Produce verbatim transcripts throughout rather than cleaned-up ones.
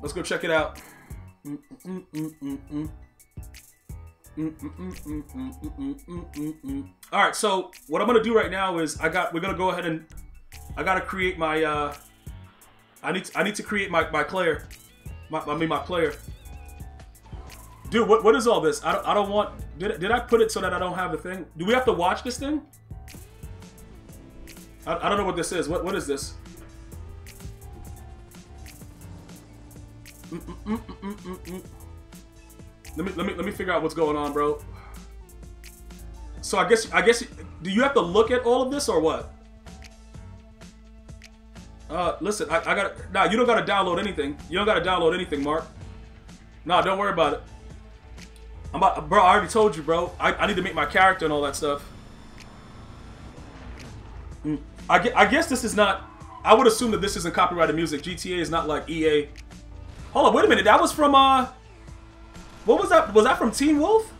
Let's go check it out. All right, so what I'm gonna do right now is I got we're gonna go ahead and I gotta create my uh, I need to, I need to create my my player, my, I mean my player. Dude, what what is all this? I don't, I don't want. Did did I put it so that I don't have the thing? Do we have to watch this thing? I, I don't know what this is. What what is this? Mm, mm, mm, mm, mm, mm. Let me let me let me figure out what's going on, bro. So I guess I guess do you have to look at all of this or what? Uh, listen, I, I gotta. Nah, you don't gotta download anything. You don't gotta download anything, Mark. Nah, don't worry about it. I'm about, bro. I already told you, bro. I, I need to make my character and all that stuff. Mm. I get. I guess this is not. I would assume that this isn't copyrighted music. G T A is not like E A. Hold on, wait a minute. That was from uh. What was that? Was that from Teen Wolf?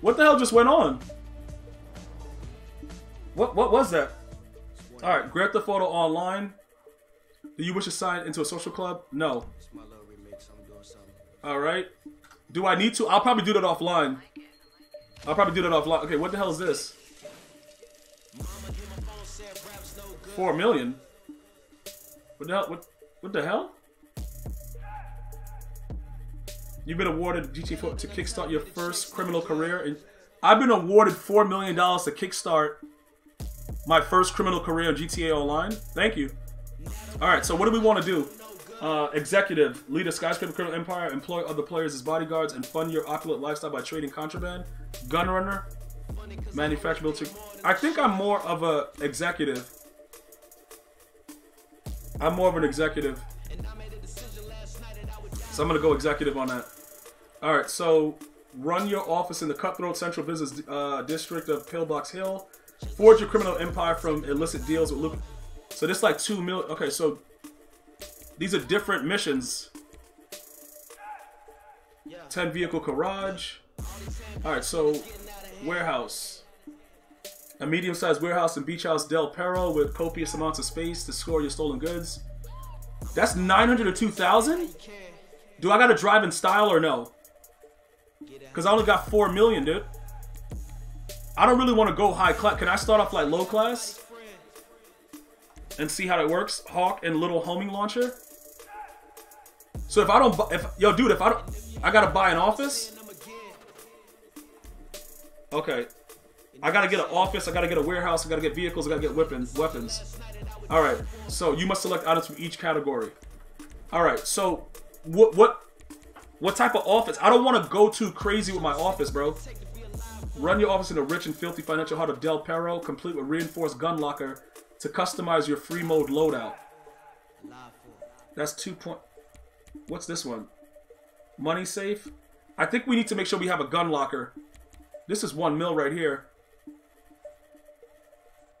What the hell just went on? What What was that? All right, grab the photo online. Do you wish to sign into a social club? No. All right. Do I need to? I'll probably do that offline. I'll probably do that offline. Okay, what the hell is this? Four million. What the hell? What? What the hell? You've been awarded G T A four to kickstart your first criminal career, and I've been awarded four million dollars to kickstart my first criminal career in G T A Online. Thank you. All right, so what do we want to do? Uh, executive, lead a skyscraper criminal empire, employ other players as bodyguards, and fund your opulent lifestyle by trading contraband. Gun runner, manufacture military. I think I'm more of a executive. I'm more of an executive. So I'm gonna go executive on that. All right, so run your office in the Cutthroat Central Business uh, District of Pillbox Hill. Forge your criminal empire from illicit deals with loot. So this like two mil. Okay, so these are different missions. ten vehicle garage. All right, so warehouse. A medium-sized warehouse in Beach House Del Perro with copious amounts of space to store your stolen goods. That's nine hundred or two thousand? Do I gotta drive in style or no? Because I only got four million, dude. I don't really want to go high class. Can I start off like low class? And see how that works? Hawk and little homing launcher. So if I don't, if yo dude, if I don't, I gotta buy an office. Okay. I gotta get an office, I gotta get a warehouse, I gotta get vehicles, I gotta get weapons. Weapons. Alright, so you must select items from each category. Alright, so what what what type of office? I don't wanna go too crazy with my office, bro. Run your office in the rich and filthy financial heart of Del Perro, complete with reinforced gun locker to customize your free mode loadout. That's two point. What's this one? Money safe? I think we need to make sure we have a gun locker. This is one mil right here.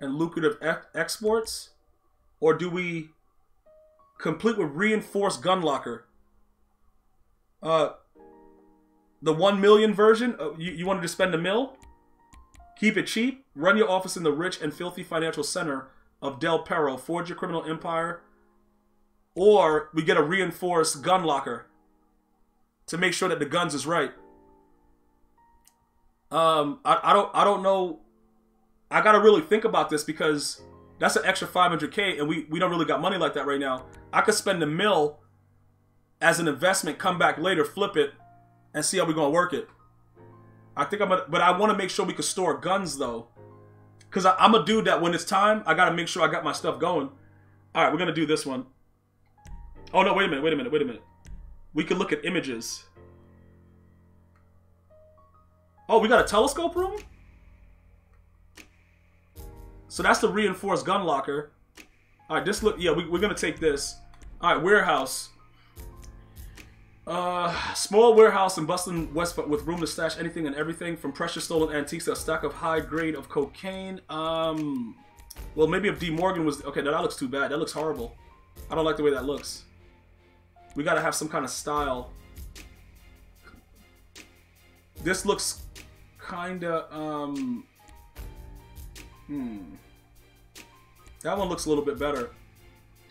And lucrative e exports? Or do we complete with reinforced gun locker? Uh... The one million version? Uh, you, you wanted to spend a mil? Keep it cheap. Run your office in the rich and filthy financial center of Del Perro. Forge your criminal empire. Or we get a reinforced gun locker to make sure that the guns is right. Um, I, I don't, I don't know. I gotta really think about this because that's an extra five hundred K and we, we don't really got money like that right now. I could spend a mil as an investment, come back later, flip it, and see how we're gonna work it. I think I'm gonna, but I wanna make sure we can store guns though. Cause I, I'm a dude that when it's time, I gotta make sure I got my stuff going. All right, we're gonna do this one. Oh no, wait a minute, wait a minute, wait a minute. We can look at images. Oh, we got a telescope room? So that's the reinforced gun locker. All right, this look, yeah, we, we're gonna take this. All right, warehouse. Uh, small warehouse in bustling West with room to stash anything and everything from precious stolen antiques to a stack of high grade of cocaine. Um, well, maybe if D Morgan was okay. No, that looks too bad. That looks horrible. I don't like the way that looks. We gotta have some kind of style. This looks kinda. Um, hmm. That one looks a little bit better.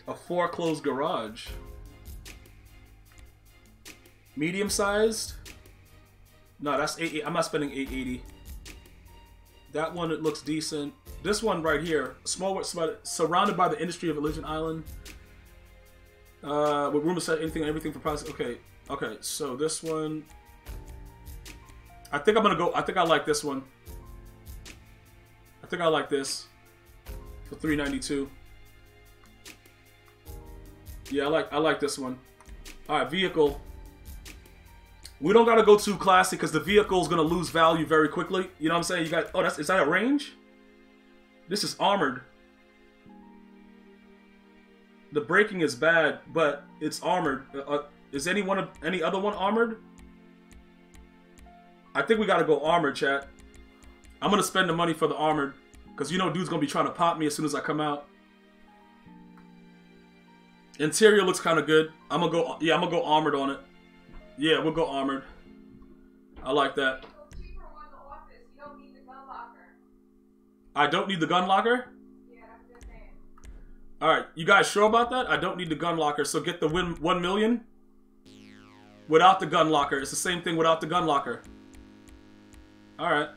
A foreclosed garage. Medium sized. No, that's eight eighty. I'm not spending eight eighty. That one, it looks decent. This one right here, small, surrounded by the industry of Allegiant Island. Uh, with room to set anything and everything for privacy. Okay, okay. So this one, I think I'm gonna go. I think I like this one. I think I like this for three ninety-two. Yeah, I like. I like this one. All right, vehicle. We don't gotta go too classy because the vehicle's gonna lose value very quickly. You know what I'm saying? You got. Oh, that's. Is that a range? This is armored. The braking is bad, but it's armored. Uh, is any one of any other one armored? I think we gotta go armored, chat. I'm gonna spend the money for the armored, cause you know dude's gonna be trying to pop me as soon as I come out. Interior looks kind of good. I'm gonna go. Yeah, I'm gonna go armored on it. Yeah, we'll go armored. I like that. I don't need the gun locker. All right, you guys sure about that? I don't need the gun locker, so get the win one million without the gun locker. It's the same thing without the gun locker. All right.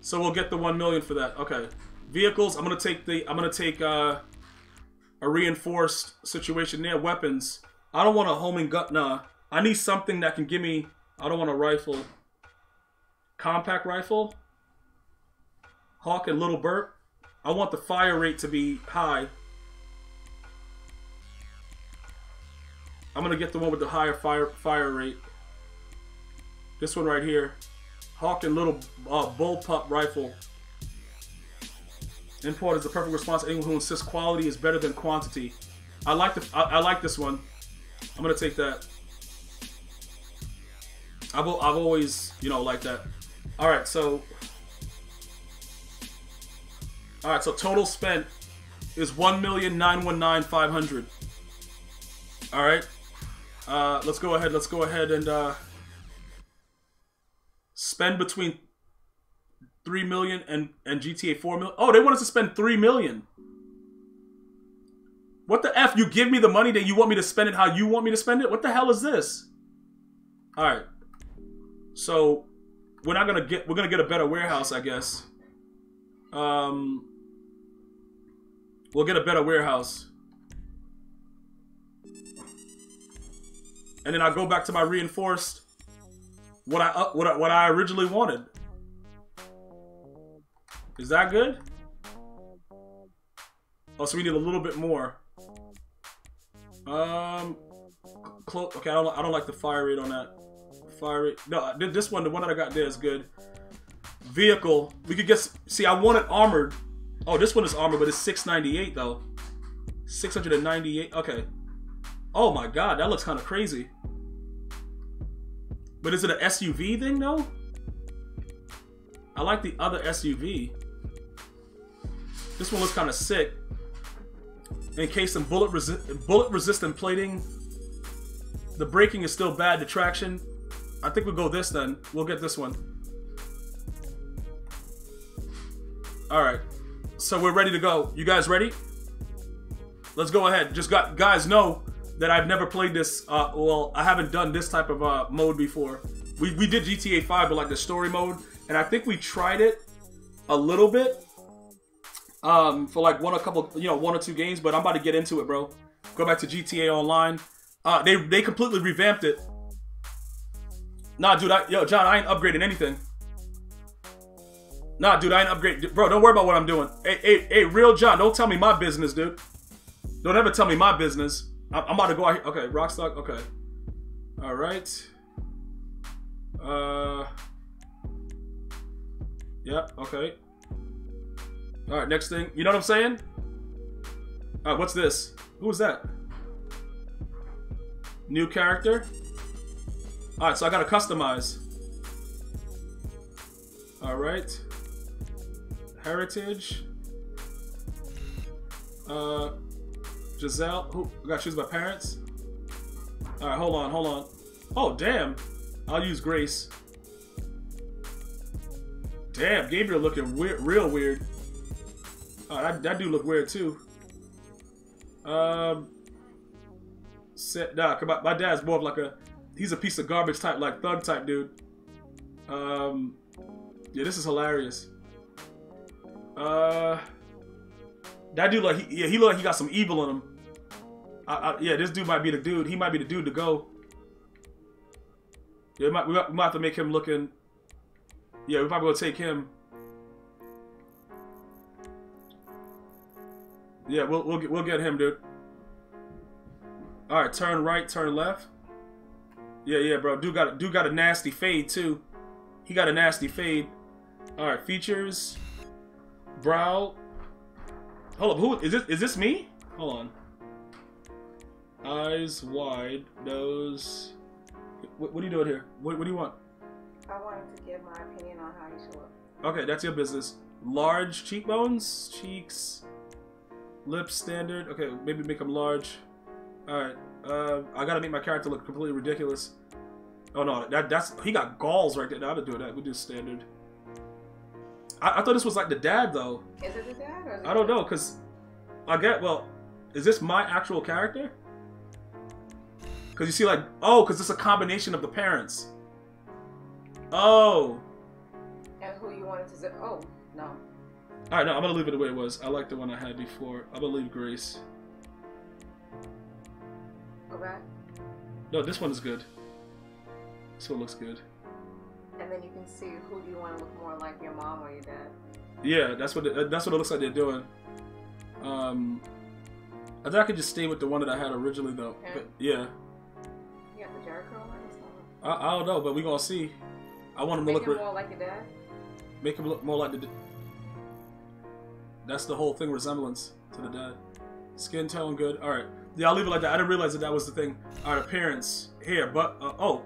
So we'll get the one million for that. Okay. Vehicles. I'm gonna take the. I'm gonna take uh, a reinforced situation there. Weapons. I don't want a homing gun. Nah. I need something that can give me. I don't want a rifle. Compact rifle. Hawk and Little Burt. I want the fire rate to be high. I'm gonna get the one with the higher fire fire rate. This one right here, Hawk and Little uh, Bullpup Rifle. Import is the perfect response to anyone who insists quality is better than quantity. I like the I, I like this one. I'm gonna take that. I've I've always you know liked that. All right, so. All right, so total spent is one million nine hundred nineteen thousand five hundred dollars. All right, uh, let's go ahead. Let's go ahead and uh, spend between three million and and G T A four million. Oh, they want us to spend three million. What the F? You give me the money that you want me to spend it how you want me to spend it? What the hell is this? All right, so we're not gonna get. We're gonna get a better warehouse, I guess. Um, we'll get a better warehouse. And then I'll go back to my reinforced, what I, uh, what I, what I originally wanted. Is that good? Oh, so we need a little bit more. Um, close, okay, I don't, I don't like the fire rate on that. Fire rate, no, this one, the one that I got there is good. Vehicle, we could get. See, I want it armored. Oh, this one is armored, but it's six ninety-eight though. six ninety-eight. Okay. Oh my God, that looks kind of crazy. But is it an S U V thing though? I like the other S U V. This one looks kind of sick. Encased in bullet resi bullet resistant plating. The braking is still bad. The traction. I think we'll go this then. We'll get this one. All right, so we're ready to go. You guys ready? Let's go ahead. Just got guys know that I've never played this. Uh, well, I haven't done this type of uh, mode before. We we did G T A five, but like the story mode, and I think we tried it a little bit um, for like one a couple, you know, one or two games. But I'm about to get into it, bro. Go back to G T A Online. Uh, they they completely revamped it. Nah, dude, I, yo, John, I ain't upgrading anything. Nah, dude, I ain't upgrade. Bro, don't worry about what I'm doing. Hey, hey, hey, Real John, don't tell me my business, dude. Don't ever tell me my business. I'm, I'm about to go out here. Okay, Rockstar, okay. All right. Uh. Yeah, okay. All right, next thing. You know what I'm saying? All right, what's this? Who is that? New character. All right, so I got to customize. All right. Heritage. Uh, Giselle. Who? I gotta choose my parents. All right, hold on, hold on. Oh, damn. I'll use Grace. Damn, Gabriel looking weird, real weird. All right, that, that dude look weird too. Um, set. Nah, come on. My dad's more of like a, he's a piece of garbage type, like thug type dude. Um, yeah, this is hilarious. Uh, that dude, like, he, yeah, he look like he got some evil in him. I, I, yeah, this dude might be the dude. He might be the dude to go. Yeah, we might, we might have to make him looking. Yeah, we might be able to take him. Yeah, we'll we'll get, we'll get him, dude. All right, turn right, turn left. Yeah, yeah, bro. Dude got dude got a nasty fade too. He got a nasty fade. All right, features, brow. Hold up, who is this? Is this me? Hold on. Eyes wide, nose. What, what are you doing here? What, what do you want? I wanted to give my opinion on how you should look. Okay, that's your business. Large cheekbones, cheeks, lips standard. Okay, maybe make them large. All right, uh, I gotta make my character look completely ridiculous. Oh no, that that's he got galls right there. No, I would do that. We do standard. I, I thought this was like the dad though. Is it the dad? Or is it I don't know, cause I get well. Is this my actual character? Cause you see like, oh, cause it's a combination of the parents. Oh. And who you wanted to zip, oh, no. All right, no, I'm gonna leave it the way it was. I like the one I had before. I'm gonna leave Grace. Go back? No, this one is good. This one looks good. And then you can see who do you wanna look more like, your mom or your dad? Yeah, that's what, it, that's what it looks like they're doing. Um, I thought I could just stay with the one that I had originally though, okay. But yeah. You got the Jericho one? I, I don't know, but we're gonna see. I want him to look more like your dad. Make him look more like the. That's the whole thing, resemblance to the dad. Skin tone good. All right, yeah, I'll leave it like that. I didn't realize that that was the thing. All right, appearance here, but uh, oh,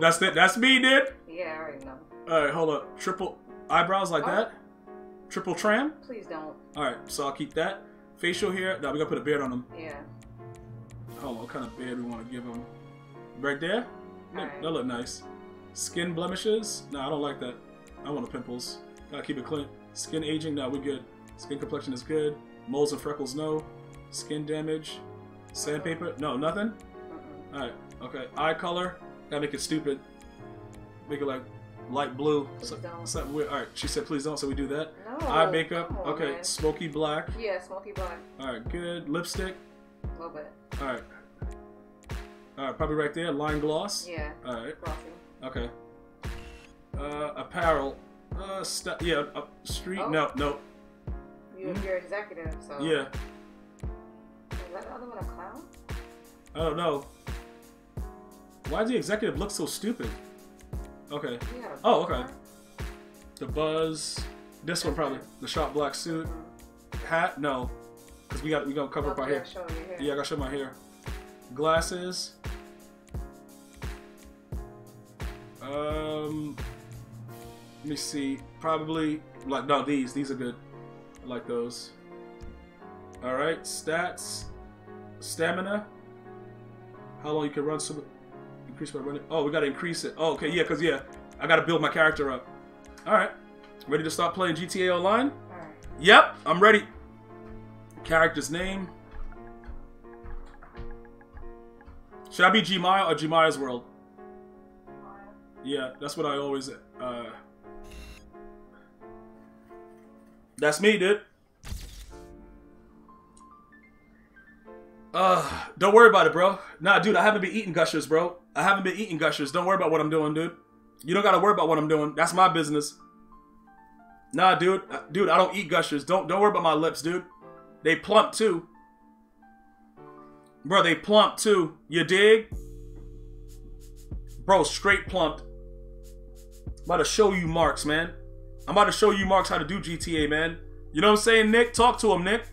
that's it. That's me, dude. Yeah, I already know. All right, hold up. Triple eyebrows like oh. that. Triple tram. Please don't. All right, so I'll keep that facial hair. Now we gotta put a beard on him. Yeah. Hold on, what kind of beard we want to give him? Right there. Look, right. That look nice. Skin blemishes? No, I don't like that. I want the pimples. Gotta keep it clean. Skin aging? No, we're good. Skin complexion is good. Moles and freckles? No. Skin damage? Sandpaper? No, nothing? Uh-uh. Alright, okay. Eye color? Gotta make it stupid. Make it like light blue. So, something weird. Alright, she said please don't, so we do that. No. Eye makeup? On, okay, man. Smoky black? Yeah, smoky black. Alright, good. Lipstick? A little bit. Alright. Alright, probably right there. Line gloss? Yeah. Alright. Glossy. Okay. Uh, apparel. Uh, st yeah, uh, street? Oh. No, no. You, mm-hmm. You're executive, so. Yeah. Is that the other one a clown? I don't know. Why does the executive look so stupid? Okay. Yeah, oh, okay. Car. The buzz. This one probably. The short black suit. Mm-hmm. Hat? No. Because we got, we gonna cover up our hair. Show your hair. Yeah, I gotta show my hair. Glasses. Um, let me see. Probably like no, these these are good. I like those. All right, stats, stamina. How long you can run? So increase my running. Oh, we gotta increase it. Oh, okay, yeah, cause yeah, I gotta build my character up. All right, ready to start playing G T A Online? All right. Yep, I'm ready. Character's name. Should I be Gmia or GmiasWorld? Yeah, that's what I always. Uh... That's me, dude. Uh, don't worry about it, bro. Nah, dude, I haven't been eating gushers, bro. I haven't been eating gushers. Don't worry about what I'm doing, dude. You don't gotta worry about what I'm doing. That's my business. Nah, dude, dude, I don't eat gushers. Don't don't worry about my lips, dude. They plump too. Bro, they plump too. You dig? Bro, straight plumped. I'm about to show you marks, man. I'm about to show you marks how to do G T A, man. You know what I'm saying, Nick? Talk to him, Nick.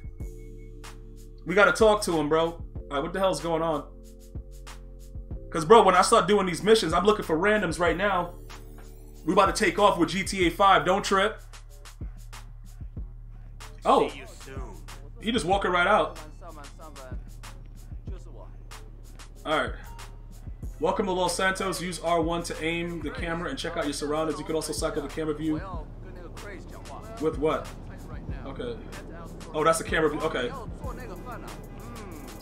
We gotta talk to him, bro. All right, what the hell's going on? Cause bro, when I start doing these missions, I'm looking for randoms right now. We about to take off with G T A five. Don't trip. Oh, he just walking right out. Alright. Welcome to Los Santos. Use R one to aim the camera and check out your surroundings. You can also cycle the camera view. With what? Okay. Oh, that's the camera view. Okay.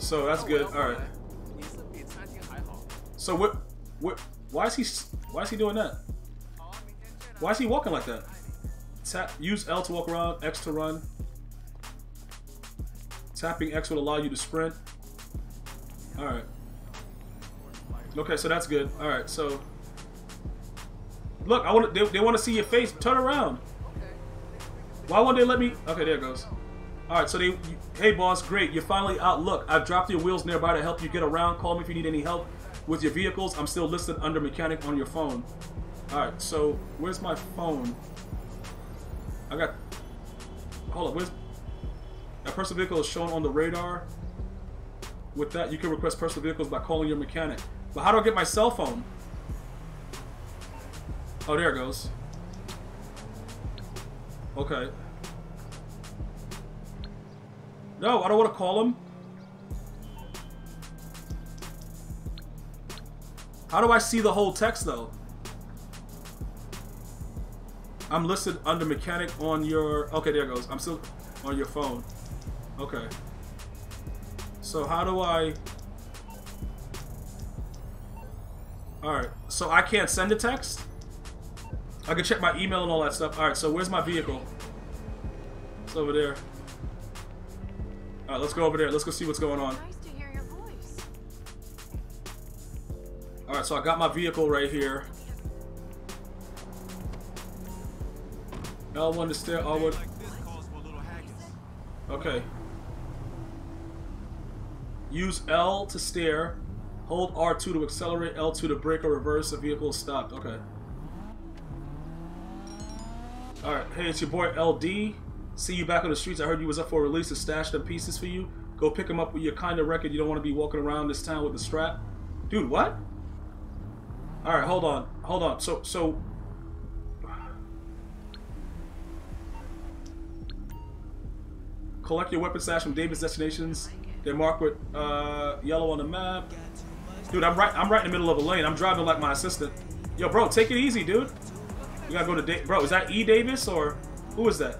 So that's good. All right. So what? What? Why is he? Why is he doing that? Why is he walking like that? Tap. Use L to walk around. X to run. Tapping X will allow you to sprint. All right. Okay, so that's good. All right, so look, I want they, they want to see your face. Turn around. Why won't they let me? Okay, there it goes. All right, so they. You, hey, boss, great. You're finally out. Look, I've dropped your wheels nearby to help you get around. Call me if you need any help with your vehicles. I'm still listed under mechanic on your phone. All right, so where's my phone? I got. Hold up. Where's that personal vehicle is shown on the radar. With that, you can request personal vehicles by calling your mechanic. But how do I get my cell phone? Oh, there it goes. Okay. No, I don't want to call him. How do I see the whole text, though? I'm listed under mechanic on your... Okay, there it goes. I'm still on your phone. Okay. So how do I... Alright, so I can't send a text? I can check my email and all that stuff. Alright, so where's my vehicle? It's over there. Alright, let's go over there. Let's go see what's going on. Nice to hear your voice. Alright, so I got my vehicle right here. L one to steer, R one. Okay. Use L to steer. Hold R two to accelerate, L two to brake or reverse. A vehicle is stopped. Okay. All right. Hey, it's your boy L D. See you back on the streets. I heard you was up for a release to stash them pieces for you. Go pick them up with your kind of record. You don't want to be walking around this town with a strap. Dude, what? All right. Hold on. Hold on. So, so. Collect your weapon stash from David's destinations. They're marked with uh, yellow on the map. Dude, I'm right. I'm right in the middle of a lane. I'm driving like my assistant. Yo, bro, take it easy, dude. You gotta go to da bro. Is that E Davis or who is that?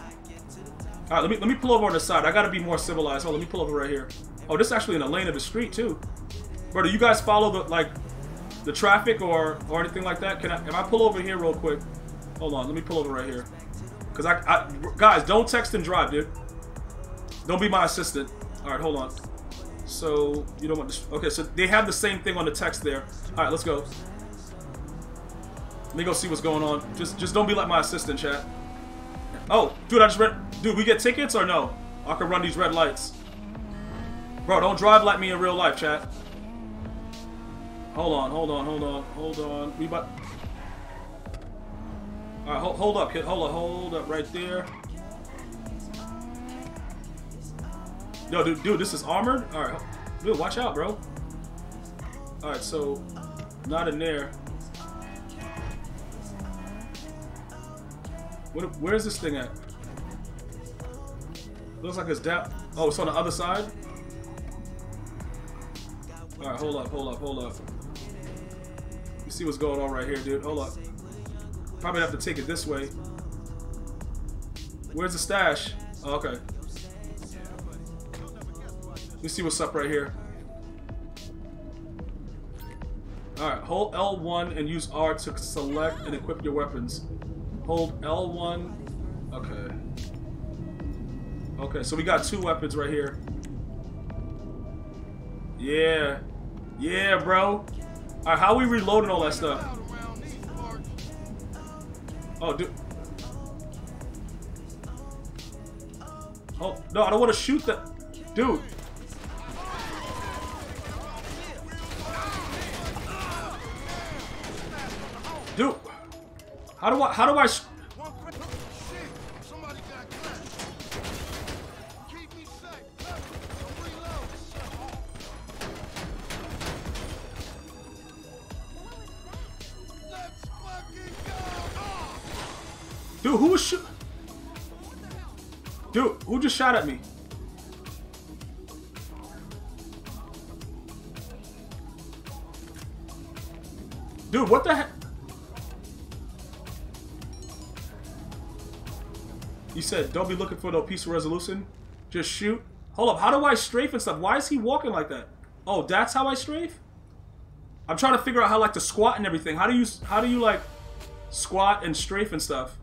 All right, let me let me pull over on the side. I gotta be more civilized. Oh, let me pull over right here. Oh, this is actually in a lane of the street too. Bro, do you guys follow the like the traffic or or anything like that? Can I? Can I pull over here real quick? Hold on, let me pull over right here. Cause I, I guys, don't text and drive, dude. Don't be my assistant. All right, hold on. So, you don't want to... Okay, so they have the same thing on the text there. All right, let's go. Let me go see what's going on. Just just don't be like my assistant, chat. Oh, dude, I just read... Dude, we get tickets or no? I can run these red lights. Bro, don't drive like me in real life, chat. Hold on, hold on, hold on, hold on. We about... All right, hold, hold up, kid. Hold up, hold up right there. Yo, dude, dude, this is armored? Alright. Dude, watch out, bro. Alright, so... Not in there. What, where is this thing at? Looks like it's down... Oh, it's on the other side? Alright, hold up, hold up, hold up. You see what's going on right here, dude. Hold up. Probably have to take it this way. Where's the stash? Oh, okay. Let's see what's up right here. Alright, hold L one and use R to select and equip your weapons. Hold L one. Okay. Okay, so we got two weapons right here. Yeah. Yeah, bro. Alright, how we reloading all that stuff? Oh, dude. Oh, no, I don't want to shoot that. Dude. Dude, how do I, how do I, sh Dude, who was sh Dude, who just shot at me? Dude, what the heck? He said, don't be looking for no peaceful resolution. Just shoot. Hold up, how do I strafe and stuff? Why is he walking like that? Oh, that's how I strafe? I'm trying to figure out how like to squat and everything. How do you how do you like squat and strafe and stuff?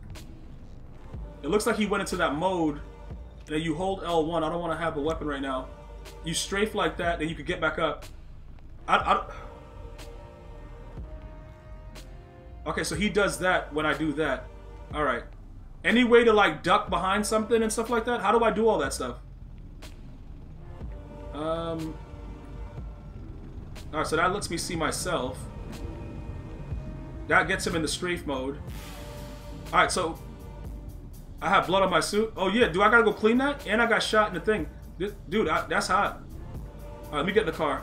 It looks like he went into that mode. And then you hold L one. I don't want to have a weapon right now. You strafe like that, then you could get back up. I, I, okay, so he does that when I do that. All right. Any way to like duck behind something and stuff like that? How do I do all that stuff? Um. All right, so that lets me see myself. That gets him in the strafe mode. All right, so I have blood on my suit. Oh yeah, do I gotta go clean that? And I got shot in the thing. This, dude, I, that's hot. All right, let me get in the car.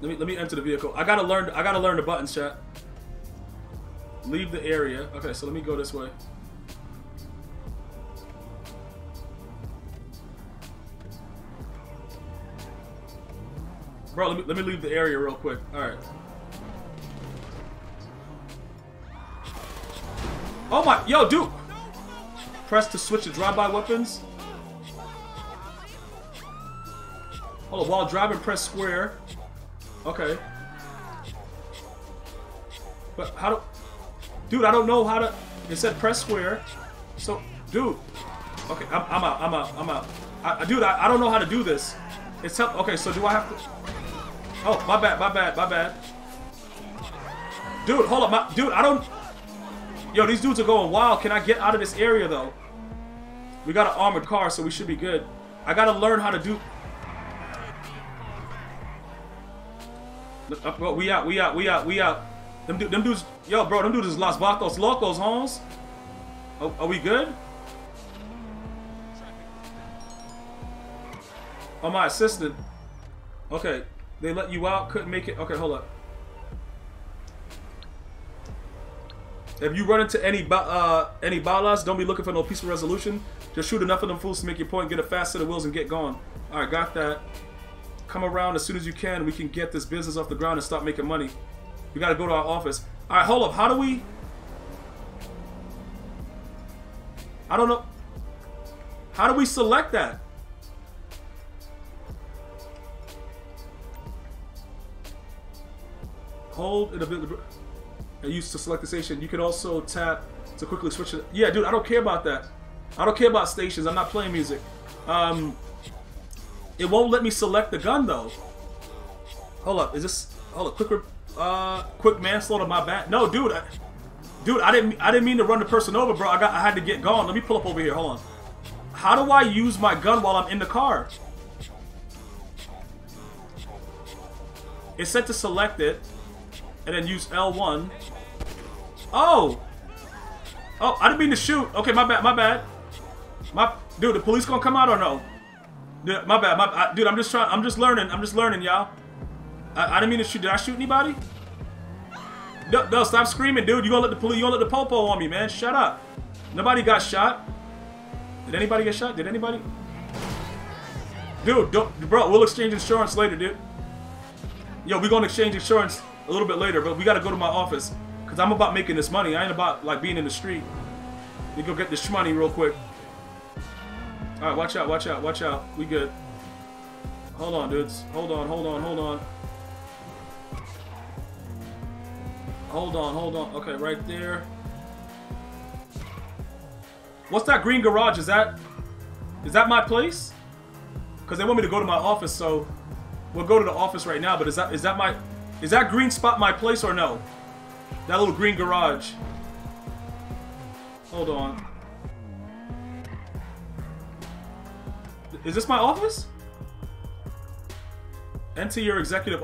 Let me let me enter the vehicle. I gotta learn. I gotta learn the buttons, chat. Leave the area. Okay, so let me go this way. Bro, let me let me leave the area real quick. All right. Oh my, yo, dude! Press to switch to drive-by weapons. Hold on, while driving, press square. Okay. But how do... Dude, I don't know how to... It said press square. So, dude. Okay, I'm, I'm out, I'm out, I'm out. I, dude, I, I don't know how to do this. It's help. Okay, so do I have to... Oh, my bad, my bad, my bad. Dude, hold up, my... Dude, I don't... Yo, these dudes are going wild. Can I get out of this area, though? We got an armored car, so we should be good. I gotta learn how to do... Look, bro, we out, we out, we out, we out. Them, du them dudes... Yo, bro, them dudes is Los Vacos Locos, homes. Are, are we good? Oh, my assistant. Okay, they let you out, couldn't make it. Okay, hold up. If you run into any uh, any balas, don't be looking for no peaceful resolution. Just shoot enough of them fools to make your point, get a fast set of wheels, and get gone. All right, got that. Come around as soon as you can. We can get this business off the ground and stop making money. We got to go to our office. All right, hold up. How do we? I don't know. How do we select that? Hold it a bit. I used to select the station. You can also tap to quickly switch it. Yeah, dude, I don't care about that. I don't care about stations. I'm not playing music. Um, it won't let me select the gun though. Hold up, is this? Hold up, quick, uh, quick manslaughter. My bad. No, dude, I, dude, I didn't, I didn't mean to run the person over, bro. I got, I had to get gone. Let me pull up over here. Hold on. How do I use my gun while I'm in the car? It's set to select it, and then use L one. Oh! Oh, I didn't mean to shoot. Okay, my bad, my bad. My dude, the police gonna come out or no? Dude, my bad, my I, dude. I'm just trying. I'm just learning. I'm just learning, y'all. I, I didn't mean to shoot. Did I shoot anybody? No, no. Stop screaming, dude. You gonna let the police? You gonna let the popo on me, man? Shut up. Nobody got shot. Did anybody get shot? Did anybody? Dude, don't, bro. We'll exchange insurance later, dude. Yo, we gonna exchange insurance a little bit later, but we gotta go to my office because I'm about making this money. I ain't about like being in the street. We go get this money real quick. All right, watch out, watch out, watch out. We good. Hold on, dudes. Hold on, hold on, hold on. Hold on, hold on. Okay, right there. What's that green garage? Is that is that my place? Because they want me to go to my office, so we'll go to the office right now. But is that is that my Is that green spot my place or no? That little green garage. Hold on. Is this my office? Enter your executive.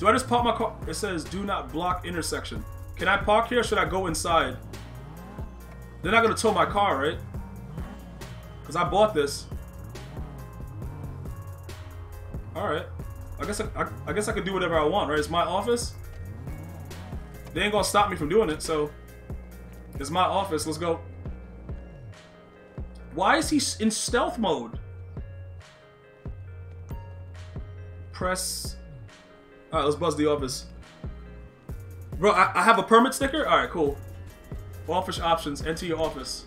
Do I just park my car? It says do not block intersection. Can I park here or should I go inside? They're not gonna tow my car, right? Because I bought this. All right. I guess I, I, I guess I can do whatever I want, right? It's my office. They ain't gonna stop me from doing it, so it's my office. Let's go. Why is he in stealth mode? Press. All right, let's buzz the office. Bro, I, I have a permit sticker. All right, cool. Office options. Enter your office.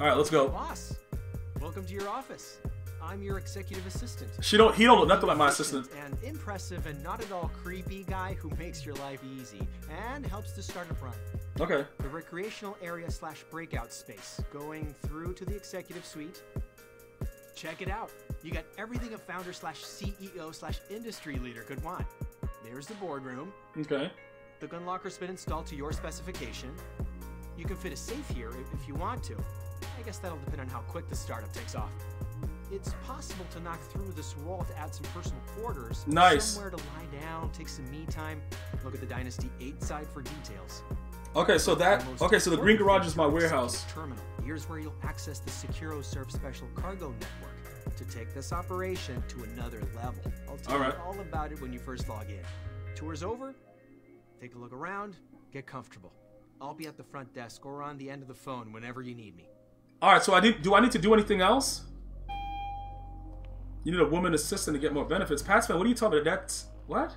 All right, let's go. Boss. welcome to your office. I'm your executive assistant. She don't, he don't look nothing like my assistant. An impressive and not at all creepy guy who makes your life easy and helps to start a run. Okay. The recreational area slash breakout space going through to the executive suite. Check it out. You got everything a founder slash C E O slash industry leader could want. There's the boardroom. Okay. The gun locker's been installed to your specification. You can fit a safe here if you want to. I guess that'll depend on how quick the startup takes off. It's possible to knock through this wall to add some personal quarters. Nice. Somewhere to lie down, take some me time. Look at the Dynasty eight side for details. Okay, so that. Okay, so the green garage is my warehouse. Terminal. Here's where you'll access the SecuroServ special cargo network to take this operation to another level. I'll tell all right. you all about it when you first log in. Tour's over. Take a look around. Get comfortable. I'll be at the front desk or on the end of the phone whenever you need me. All right. So I need. Do I need to do anything else? You need a woman assistant to get more benefits. Patsman, what are you talking about? That's... What?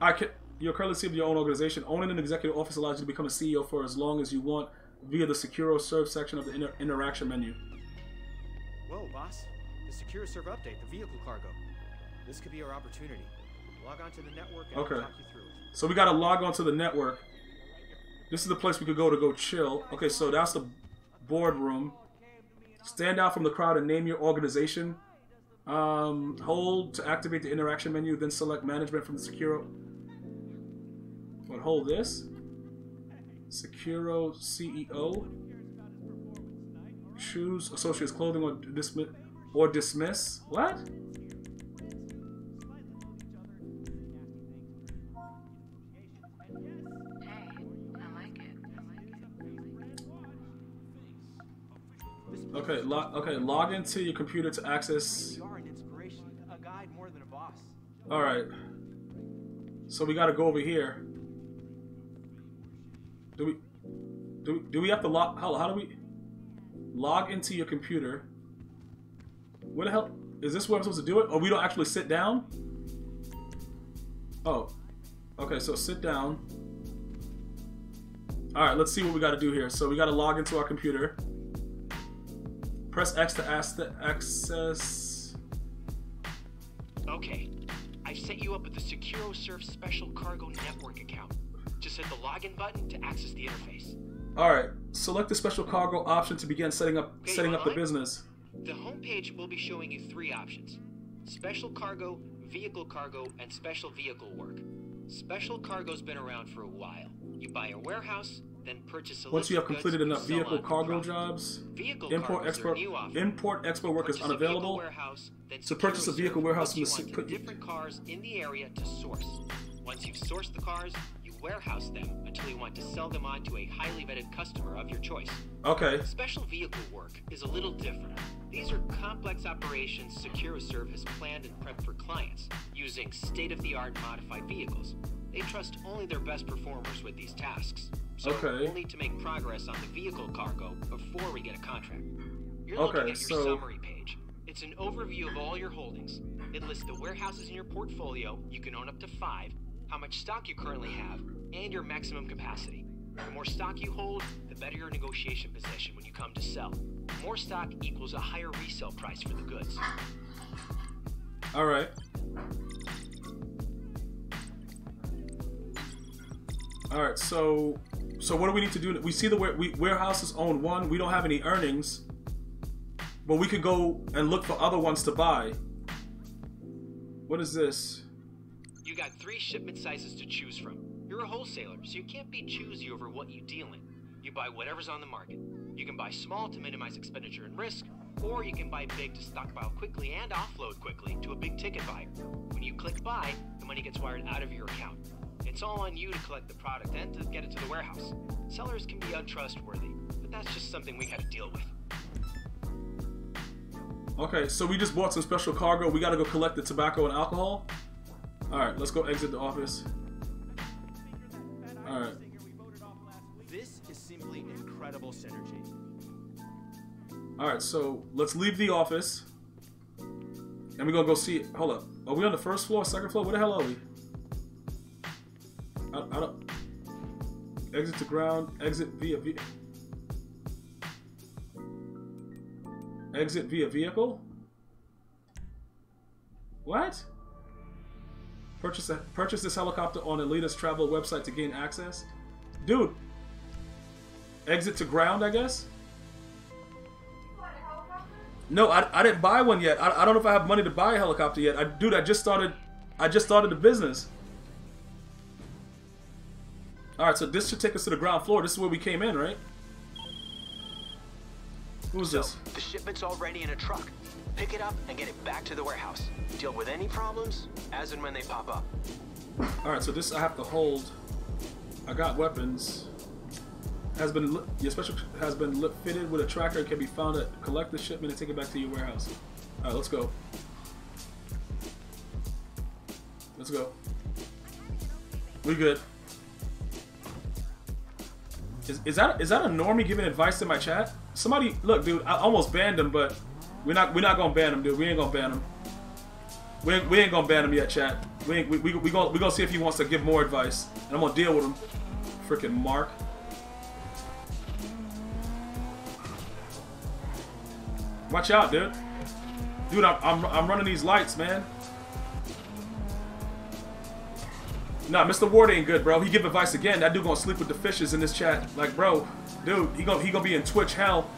I can, you're currently C E O of your own organization. Owning an executive office allows you to become a C E O for as long as you want via the SecuroServ section of the inter interaction menu. Whoa, boss. The SecuroServ update, the vehicle cargo. This could be our opportunity. Log on to the network and okay. I'll talk you through it. So we got to log on to the network. This is the place we could go to go chill. Okay, so that's the boardroom. Stand out from the crowd and name your organization. Um, hold to activate the interaction menu, then select management from the Securo. What, hold this? Securo C E O. Choose associates clothing or dismiss, or dismiss. What? Okay, log okay, log into your computer to access. Alright. So we gotta go over here. Do we do do we have to log how how do we log into your computer? What the hell is this where I'm supposed to do it? Oh, we don't actually sit down? Oh. Okay, so sit down. Alright, let's see what we gotta do here. So we gotta log into our computer. Press X to ask the access. Okay, I've set you up with the SecuroServ Special Cargo Network account. Just hit the login button to access the interface. All right, select the Special Cargo option to begin setting up okay, setting up the business. The homepage will be showing you three options: Special Cargo, Vehicle Cargo, and Special Vehicle Work. Special Cargo's been around for a while. You buy a warehouse. Then purchase a Once you have completed enough vehicle cargo jobs, vehicle import export import export work purchase is unavailable. So purchase a vehicle warehouse from the different cars in the area to source. Once you've sourced the cars, you warehouse them until you want to sell them on to a highly vetted customer of your choice. Okay. Special vehicle work is a little different. These are complex operations SecuroServ has planned and prepped for clients using state-of-the-art modified vehicles. They trust only their best performers with these tasks. So okay. we'll need to make progress on the vehicle cargo before we get a contract. You're okay, looking at your so... summary page. It's an overview of all your holdings. It lists the warehouses in your portfolio, you can own up to five, how much stock you currently have, and your maximum capacity. The more stock you hold, the better your negotiation position when you come to sell. More stock equals a higher resale price for the goods. All right. All right, so so what do we need to do? We see the we, warehouses own one. We don't have any earnings, but we could go and look for other ones to buy. What is this? You got three shipment sizes to choose from. You're a wholesaler, so you can't be choosy over what you deal in. You buy whatever's on the market. You can buy small to minimize expenditure and risk, or you can buy big to stockpile quickly and offload quickly to a big ticket buyer. When you click buy, the money gets wired out of your account. It's all on you to collect the product and to get it to the warehouse. Sellers can be untrustworthy, but that's just something we gotta deal with. Okay, so we just bought some special cargo. We gotta go collect the tobacco and alcohol. Alright, let's go exit the office. Alright. This is simply incredible synergy. Alright, so let's leave the office. And we're gonna go see. Hold up. Are we on the first floor, second floor? Where the hell are we? I, I don't. Exit to ground. Exit via via. Exit via vehicle? What? Purchase a, purchase this helicopter on Alita's travel website to gain access? Dude. Exit to ground, I guess? You want a helicopter? No, I, I didn't buy one yet. I, I don't know if I have money to buy a helicopter yet. I, dude, I just started... I just started the business. Alright, so this should take us to the ground floor. This is where we came in, right? Who's so, this? The shipment's already in a truck. Pick it up and get it back to the warehouse. Deal with any problems as and when they pop up. Alright, so this I have to hold. I got weapons. Has been lit, your special has been lit, fitted with a tracker and can be found at collect the shipment and take it back to your warehouse. Alright, let's go. Let's go. We good. Is, is that is that a normie giving advice in my chat? Somebody look, dude. I almost banned him, but we're not we're not gonna ban him, dude. We ain't gonna ban him. We ain't, we ain't gonna ban him yet, chat. We ain't, we we we gonna we gonna see if he wants to give more advice, and I'm gonna deal with him. Freaking Mark. Watch out, dude. Dude, I'm I'm I'm running these lights, man. Nah, Mister Ward ain't good, bro. He give advice again. That dude gonna sleep with the fishes in this chat. Like, bro, dude, he gonna, he gonna be in Twitch hell.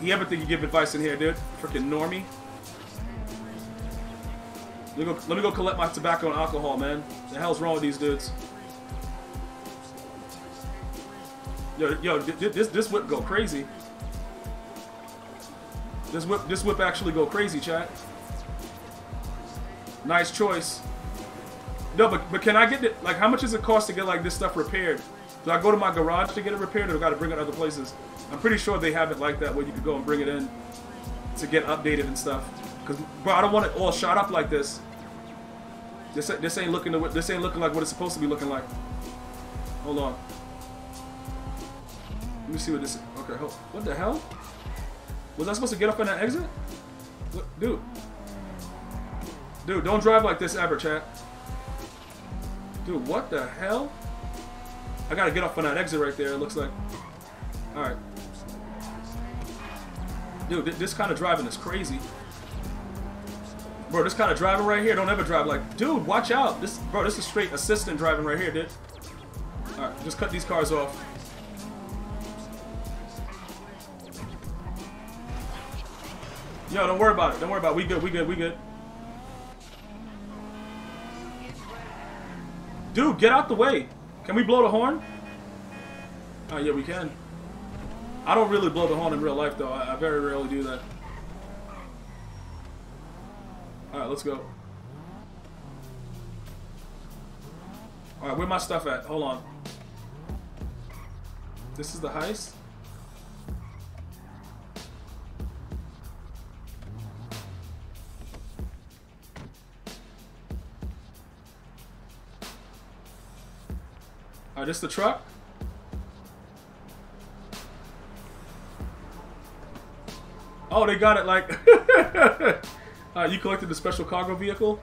He everything he give advice in here, dude. Freaking normie. Let me, go, let me go collect my tobacco and alcohol, man. What the hell's wrong with these dudes? Yo, yo, this this whip go crazy. This whip this whip actually go crazy, chat. Nice choice. No, but, but can I get it? Like, how much does it cost to get, like, this stuff repaired? Do I go to my garage to get it repaired, or do I got to bring it other places? I'm pretty sure they have it like that, where you could go and bring it in to get updated and stuff. Because, bro, I don't want it all shot up like this. This, this, ain't looking to, this ain't looking like what it's supposed to be looking like. Hold on. Let me see what this is. Okay, hold, what the hell? Was I supposed to get up on that exit? What, dude. Dude, don't drive like this ever, chat. Dude, what the hell? I gotta get off on that exit right there, it looks like. Alright. Dude, this kind of driving is crazy. Bro, this kind of driving right here, don't ever drive like... Dude, watch out! This, bro, this is straight assistant driving right here, dude. Alright, just cut these cars off. Yo, don't worry about it, don't worry about it. We good, we good, we good. Dude, get out the way. Can we blow the horn? Oh, yeah, we can. I don't really blow the horn in real life, though. I, I very rarely do that. All right, let's go. All right, where my stuff at? Hold on. This is the heist. Alright, this the truck. Oh, they got it like... Alright, you collected the special cargo vehicle.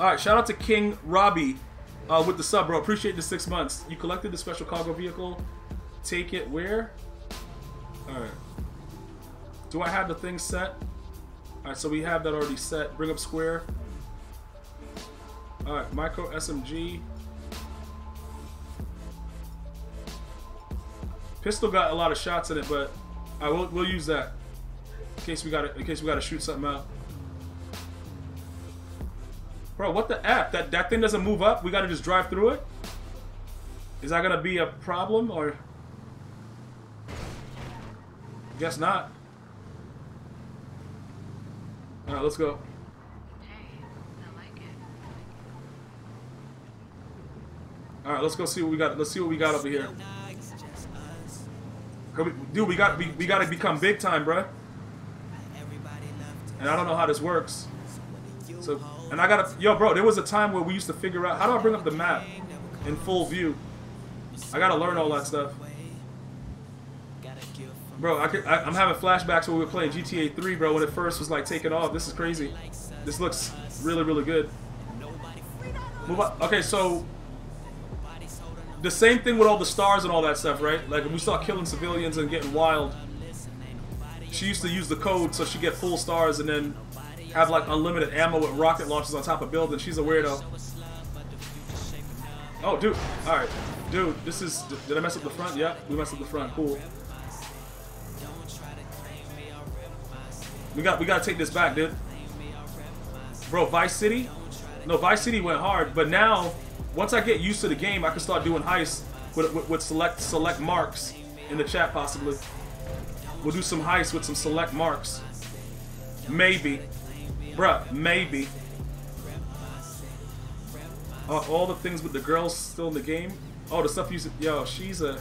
Alright, shout out to King Robbie uh, with the sub, bro. Appreciate the six months. You collected the special cargo vehicle. Take it where? Alright. Do I have the thing set? Alright, so we have that already set. Bring up square. Alright, micro S M G. Pistol got a lot of shots in it, but I will we'll use that in case we got in case we got to shoot something out. Bro, what the app? That that thing doesn't move up. We got to just drive through it. Is that gonna be a problem or? Guess not. All right, let's go. All right, let's go see what we got. Let's see what we got over here. Dude, we got we, we got to become big time, bruh. And I don't know how this works. So, and I gotta, yo, bro. There was a time where we used to figure out how do I bring up the map in full view. I gotta learn all that stuff, bro. I could, I, I'm having flashbacks when we were playing G T A three, bro. When it first was like taking off. This is crazy. This looks really, really good. Move on. Okay, so. The same thing with all the stars and all that stuff, right? Like, if we start killing civilians and getting wild, She used to use the code so she get full stars and then have like unlimited ammo with rocket launchers on top of buildings. She's a weirdo. Oh, dude. All right, dude. This is. Did I mess up the front? Yeah, we messed up the front. Cool. We got. We gotta take this back, dude. Bro, Vice City. No, Vice City went hard, but now once I get used to the game, I can start doing heists with, with, with select select marks in the chat possibly. We'll do some heists with some select marks. Maybe. Bruh, maybe. Uh, all the things with the girls still in the game. Oh, the stuff you... Yo, she's a...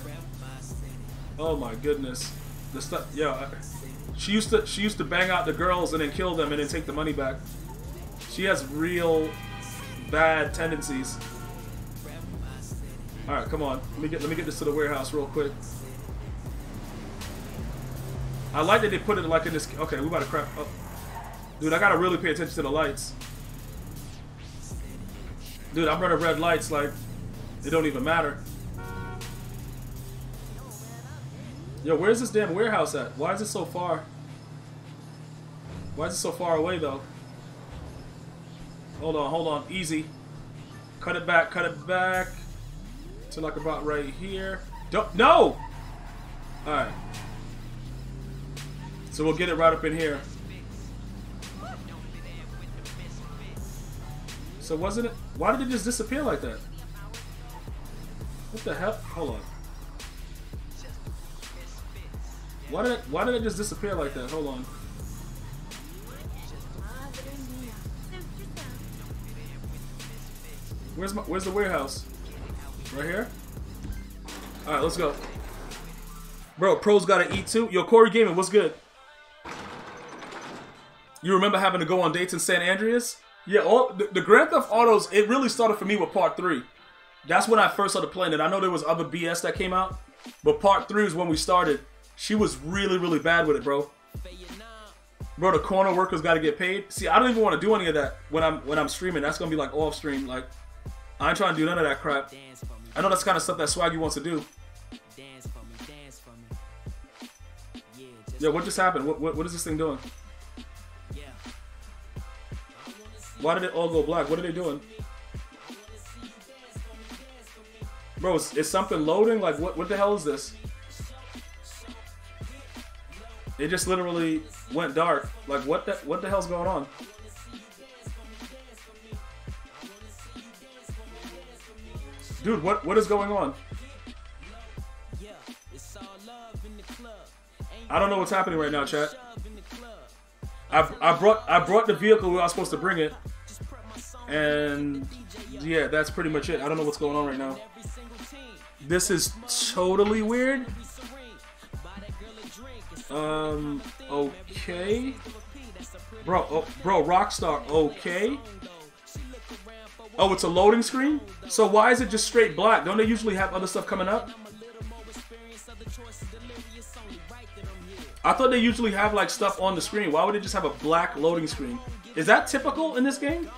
Oh my goodness. The stuff... Yo, I, she used to, she used to bang out the girls and then kill them and then take the money back. She has real bad tendencies. All right, come on. Let me get let me get this to the warehouse real quick. I like that they put it like in this. Okay, we about to crap up, dude. I gotta really pay attention to the lights, dude. I'm running red lights like it don't even matter. Yo, where's this damn warehouse at? Why is it so far? Why is it so far away though? Hold on, hold on, easy. Cut it back, cut it back. To like about right here. Don't, no! Alright. So we'll get it right up in here. So wasn't it? Why did it just disappear like that? What the hell? Hold on. Why did it, why did it just disappear like that? Hold on. Where's my, where's the warehouse? Right here? Alright, let's go. Bro, pros gotta eat too. Yo, Corey Gaming, what's good? You remember having to go on dates in San Andreas? Yeah, all, the, the Grand Theft Autos, it really started for me with Part three. That's when I first started playing it. I know there was other B S that came out, but Part three is when we started. She was really, really bad with it, bro. Bro, the corner workers gotta get paid. See, I don't even want to do any of that when I'm when I'm streaming. That's gonna be like off stream, like. I ain't trying to do none of that crap. I know that's kind of stuff that Swaggy wants to do. Yo, what just happened? What, what, what is this thing doing? Why did it all go black? What are they doing? Bro, is, is something loading? Like, what, what the hell is this? It just literally went dark. Like, what the, what the hell's going on? Dude, what what is going on? I don't know what's happening right now, chat. I've I brought I brought the vehicle where I was supposed to bring it, and yeah, that's pretty much it. I don't know what's going on right now. This is totally weird. Um, okay, bro, oh, bro, Rockstar, okay. Oh, it's a loading screen? So why is it just straight black? Don't they usually have other stuff coming up? I thought they usually have like stuff on the screen. Why would they just have a black loading screen? Is that typical in this game?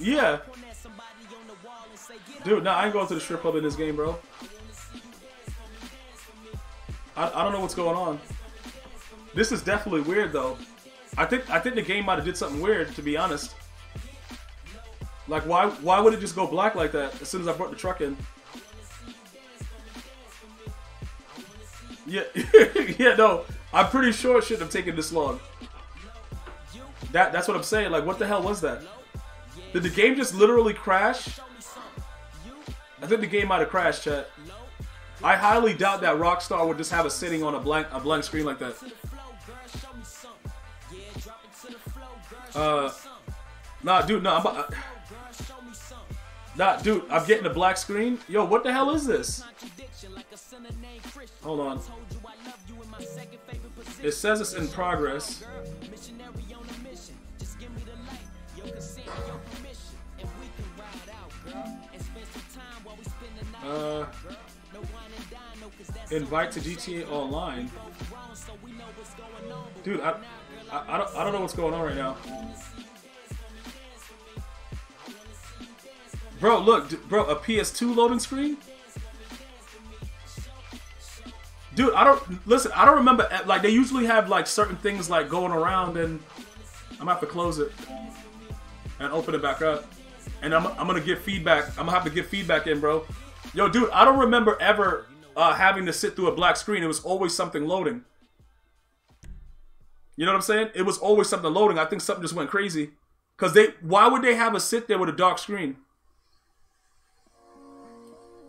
Yeah. Dude, nah, I ain't going to the strip club in this game, bro. I, I don't know what's going on. This is definitely weird though. I think I think the game might have did something weird, to be honest. Like, why why would it just go black like that as soon as I brought the truck in? Yeah, yeah, no. I'm pretty sure it shouldn't have taken this long. That That's what I'm saying. Like, what the hell was that? Did the game just literally crash? I think the game might have crashed, chat. I highly doubt that Rockstar would just have a sitting on a blank, a blank screen like that. Uh, nah, dude, nah, I'm, uh, nah, dude, I'm getting a black screen. Yo, what the hell is this? Hold on. It says it's in progress. Uh, invite to G T A Online. Dude, I... I, I, don't, I don't know what's going on right now. Bro, look. Bro, a P S two loading screen? Dude, I don't, listen, I don't remember, like, they usually have, like, certain things, like, going around, and I'm gonna have to close it and open it back up. And I'm, I'm gonna get feedback, I'm gonna have to get feedback in, bro. Yo, dude, I don't remember ever uh, having to sit through a black screen. It was always something loading. You know what I'm saying? It was always something loading. I think something just went crazy. Because they, why would they have us sit there with a dark screen?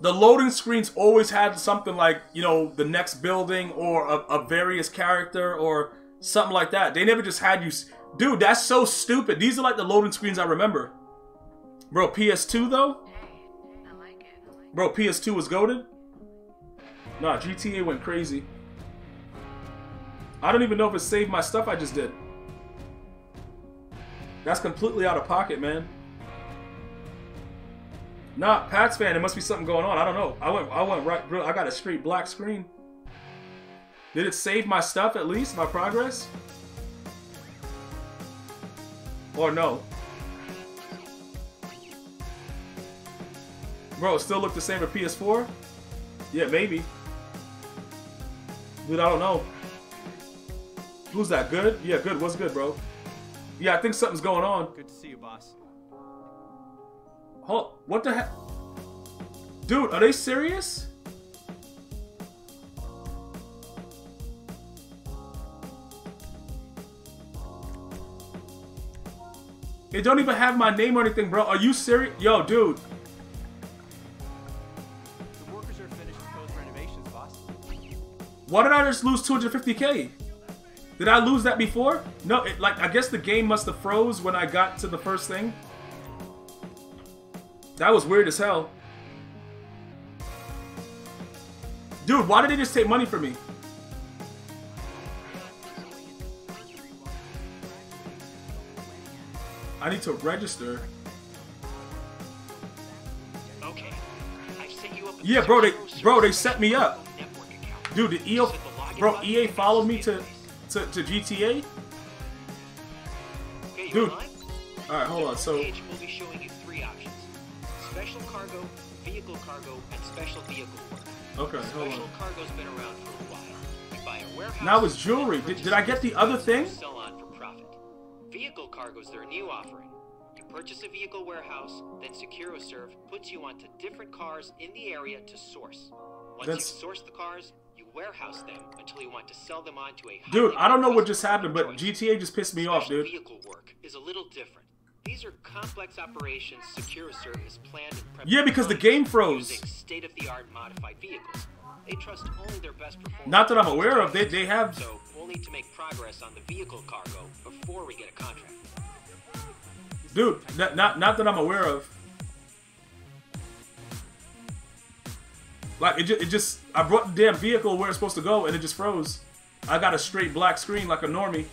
The loading screens always had something like, you know, the next building or a, a various character or something like that. They never just had you... Dude, that's so stupid. These are like the loading screens I remember. Bro, P S two though? Bro, P S two was goated? Nah, G T A went crazy. I don't even know if it saved my stuff I just did. That's completely out of pocket, man. Nah, Pats fan, there must be something going on. I don't know. I went I went right, I got a straight black screen. Did it save my stuff at least, my progress? Or no? Bro, it still looked the same for P S four? Yeah, maybe. Dude, I don't know. Who's that, good? Yeah, good. What's good, bro? Yeah, I think something's going on. Good to see you, boss. Hold, what the heck? Dude, are they serious? It don't even have my name or anything, bro. Are you serious? Yo, dude. The workers are finished with those renovations, boss. Why did I just lose two hundred fifty K? Did I lose that before? No, it, like, I guess the game must have froze when I got to the first thing. That was weird as hell. Dude, why did they just take money from me? I need to register. Okay. I set you up. Yeah, bro, they bro, they set me up. Dude, the E A, bro, E A followed me to to, to G T A. Dude. All right, hold on. So special cargo, vehicle cargo, and special vehicle work. Okay, hold on. Special cargo's been around for a while. You buy a warehouse. Now it's jewelry. Did, did I get the other thing? Sell on for profit. Vehicle cargo's their new offering. You purchase a vehicle warehouse, then SecuroServ puts you onto different cars in the area to source. Once That's... you source the cars, you warehouse them until you want to sell them on to a... Dude, I don't know what just happened, but G T A just pissed me off, dude. Vehicle work is a little different. These are complex operations SecuroServ is planned and prepared. Yeah, because the game froze. Using state-of-the-art modified vehicles. They trust only their best performers. Not that I'm aware of. They they have. So we'll need to make progress on the vehicle cargo before we get a contract. Dude, not not not that I'm aware of. Like it just, it just I brought the damn vehicle where it's supposed to go and it just froze. I got a straight black screen like a normie.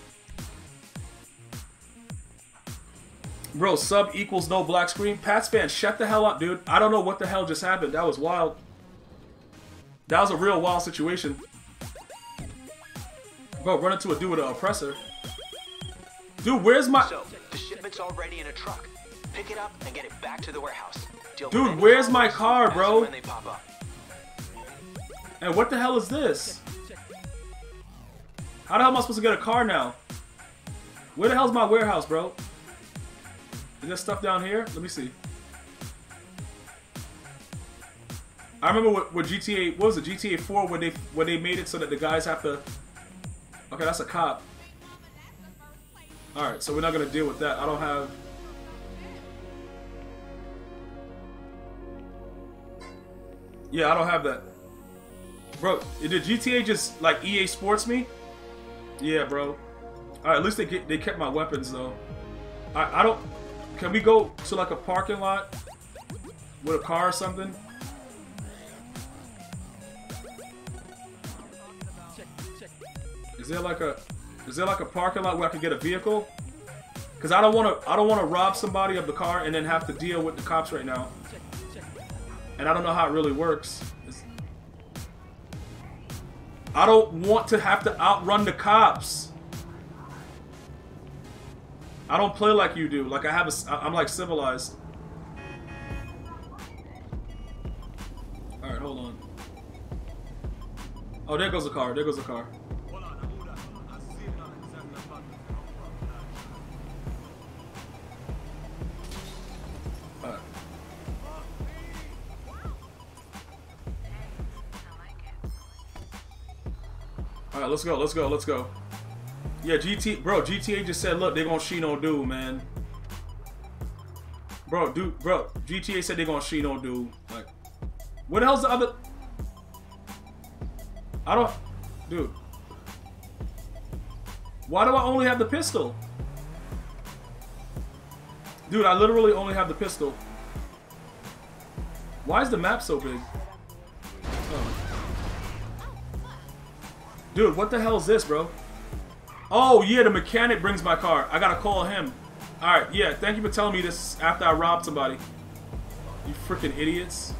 Bro, sub equals no black screen. Pats fan, shut the hell up, dude. I don't know what the hell just happened. That was wild. That was a real wild situation. Bro, run into a dude with an oppressor. Dude, where's my... So, the shipment's already in a truck. Pick it up and get it back to the warehouse. Deal dude, where's my car, bro? When they pop up. And what the hell is this? How the hell am I supposed to get a car now? Where the hell's my warehouse, bro? Is there stuff down here? Let me see. I remember what, what G T A, what was it, G T A four when they when they made it so that the guys have to... Okay, that's a cop. Alright, so we're not going to deal with that. I don't have... Yeah, I don't have that. Bro, did G T A just, like, E A Sports me? Yeah, bro. Alright, at least they, get, they kept my weapons, though. I, I don't... Can we go to like a parking lot with a car or something? Is there like a is there like a parking lot where I can get a vehicle? Cause I don't wanna I don't wanna rob somebody of the car and then have to deal with the cops right now. And I don't know how it really works. It's, I don't want to have to outrun the cops. I don't play like you do. Like I have a, I'm like civilized. All right, hold on. Oh, there goes a car. There goes a car. Right. All right, let's go. Let's go. Let's go. Yeah, G T, bro. G T A just said, look, they gonna she no dude, man. Bro, dude, bro. G T A said they gonna she no dude. Like, what the hell's the other? I don't, dude. Why do I only have the pistol? Dude, I literally only have the pistol. Why is the map so big? Oh. Dude, what the hell is this, bro? Oh, yeah, the mechanic brings my car. I gotta call him. Alright, yeah, thank you for telling me this after I robbed somebody. You freaking idiots.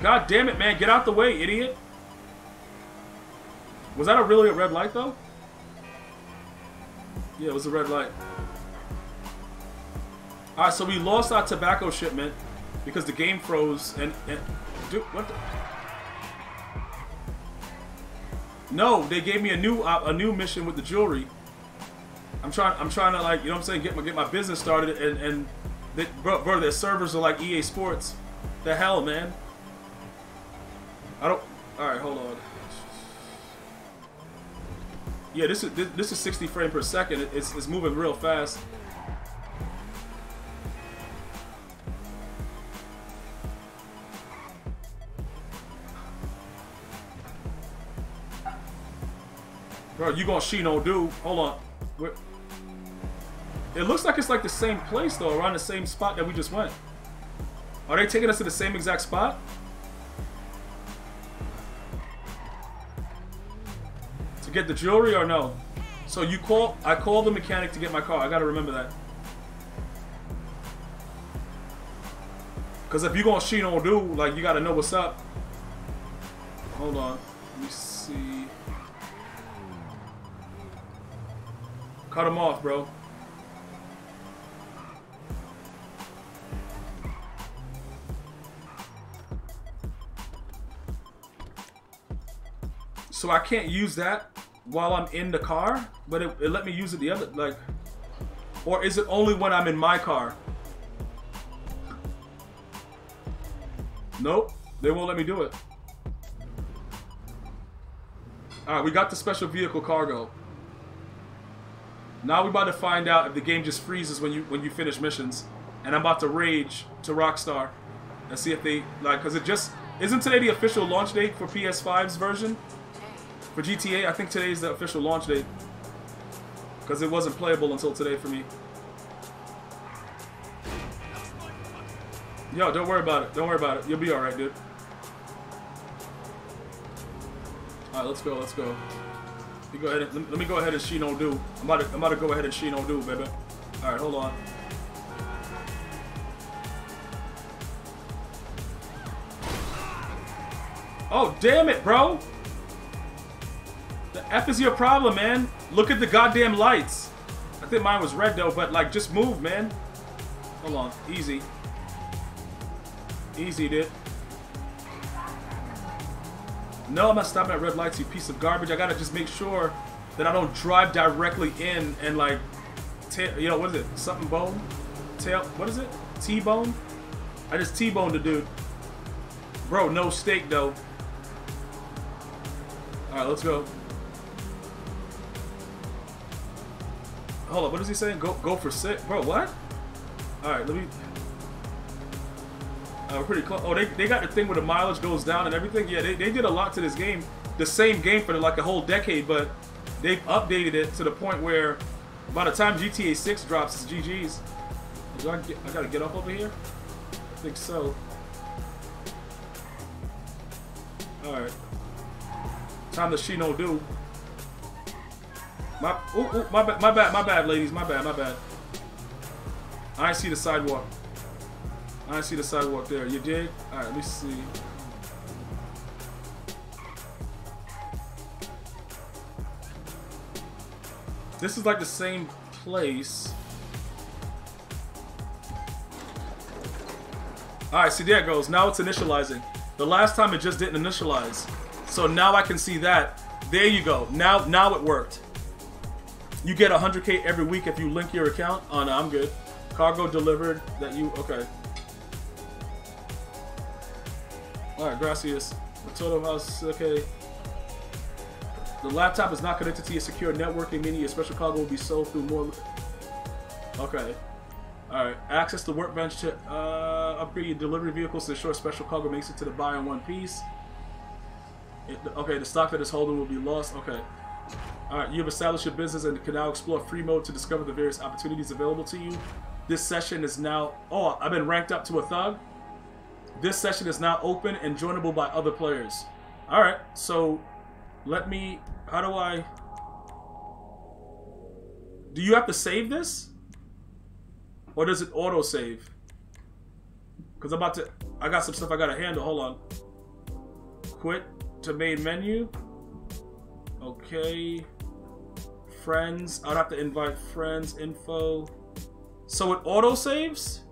God damn it, man. Get out the way, idiot. Was that a really a red light, though? Yeah, it was a red light. Alright, so we lost our tobacco shipment because the game froze and... and dude, what the... No, they gave me a new uh, a new mission with the jewelry. I'm trying I'm trying to, like, you know what I'm saying, get my, get my business started, and, and they, bro, bro, their servers are like E A Sports. The hell, man. I don't. All right, hold on. Yeah, this is this, this is sixty frames per second. It's it's moving real fast. Bro, you gonna she no dude? Hold on. We're, it looks like it's like the same place though, around the same spot that we just went. Are they taking us to the same exact spot? Get the jewelry or no? So you call, I called the mechanic to get my car. I gotta remember that. Cause if you gonna she don't do, like, you gotta know what's up. Hold on, let me see. Cut him off, bro. So I can't use that while I'm in the car, but it, it let me use it the other, like, or is it only when I'm in my car? Nope, they won't let me do it. All right, we got the special vehicle cargo. Now we're about to find out if the game just freezes when you when you finish missions, and I'm about to rage to Rockstar and see if they, like, cause it just isn't today the official launch date for P S five's version. For G T A, I think today is the official launch date. Because it wasn't playable until today for me. Yo, don't worry about it. Don't worry about it. You'll be alright, dude. Alright, let's go. Let's go. You go ahead and, let, me, let me go ahead and she no do. I'm about to, I'm about to go ahead and she no do, baby. Alright, hold on. Oh, damn it, bro! The F is your problem, man. Look at the goddamn lights. I think mine was red, though, but, like, just move, man. Hold on. Easy. Easy, dude. No, I'm not stopping at red lights, you piece of garbage. I gotta just make sure that I don't drive directly in and, like, ta- you know, what is it? Something bone? Tail? What is it? T-bone? I just T-boned the dude. Bro, no steak, though. Alright, let's go. Hold on, what is he saying? Go go for six? Bro, what? Alright, let me... Uh, we're pretty close. Oh, they, they got the thing where the mileage goes down and everything. Yeah, they, they did a lot to this game. The same game for like a whole decade, but they've updated it to the point where by the time G T A six drops, it's G G's. Do I, get, I gotta get up over here? I think so. Alright. Time to she no do. My, ooh, ooh, my bad, my bad, my bad, ladies, my bad, my bad. I ain't see the sidewalk. I ain't see the sidewalk there. You dig? All right, let me see. This is like the same place. All right, see, there it goes. Now it's initializing. The last time it just didn't initialize. So now I can see that. There you go. Now, now it worked. You get one hundred K every week if you link your account. Oh, no, I'm good. Cargo delivered. That you, okay. All right, gracias. The totem house, okay. The laptop is not connected to your secure networking, meaning your special cargo will be sold through more. Okay. All right. Access the workbench to uh, upgrade your delivery vehicles to ensure special cargo makes it to the buyer in one piece. It, okay, the stock that is holding will be lost. Okay. All right. You have established your business and can now explore free mode to discover the various opportunities available to you. This session is now. Oh, I've been ranked up to a thug. This session is now open and joinable by other players. All right. So. Let me, how do I, do you have to save this? Or does it auto save? Cause I'm about to, I got some stuff I gotta handle, hold on. Quit to main menu. Okay. Friends, I'd have to invite friends, info. So it auto saves?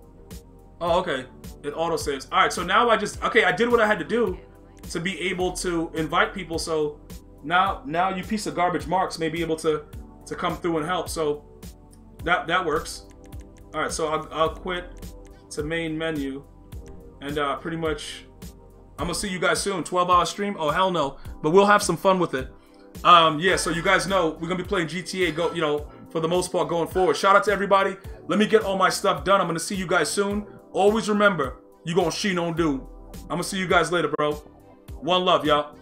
Oh, okay, it auto saves. All right, so now I just, okay, I did what I had to do to be able to invite people, so Now, now you piece of garbage marks may be able to, to come through and help. So that that works. All right, so I'll, I'll quit to main menu, and uh, pretty much I'm gonna see you guys soon. twelve hour stream? Oh hell no! But we'll have some fun with it. Um, yeah. So you guys know we're gonna be playing G T A. Go, you know, for the most part going forward. Shout out to everybody. Let me get all my stuff done. I'm gonna see you guys soon. Always remember, you gonna she don't do. I'm gonna see you guys later, bro. One love, y'all.